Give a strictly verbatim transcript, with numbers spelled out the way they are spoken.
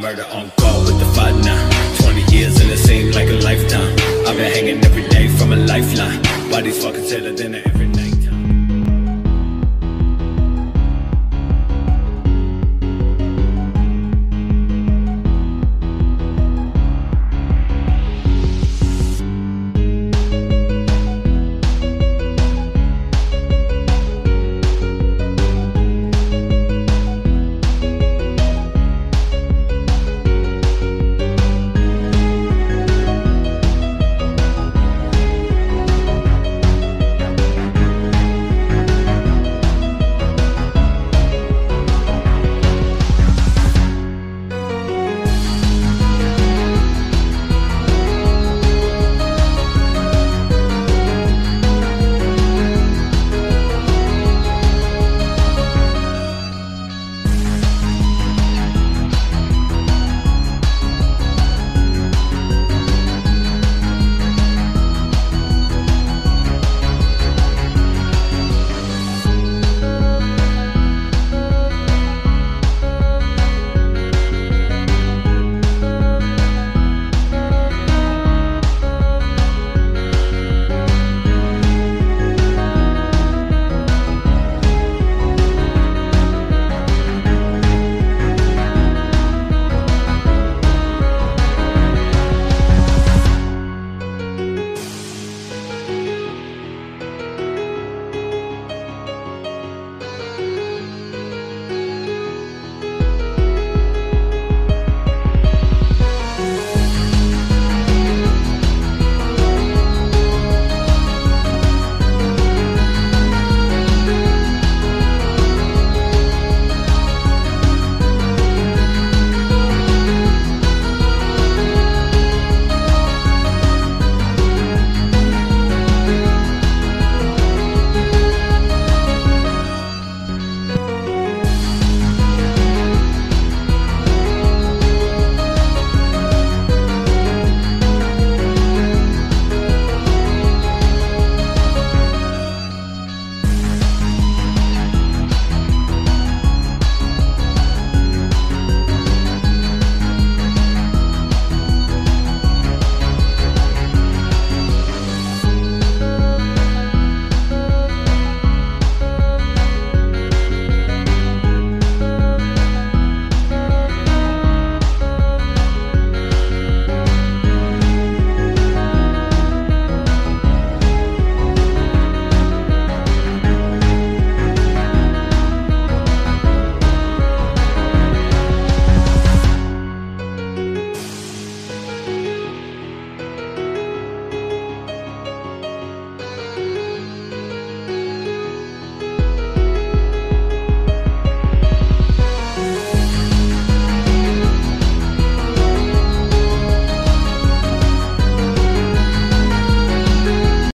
Murder on call with the fight now. Twenty years and it seemed like a lifetime. I've been hanging every day from a lifeline. Body's fucking tighter than every night.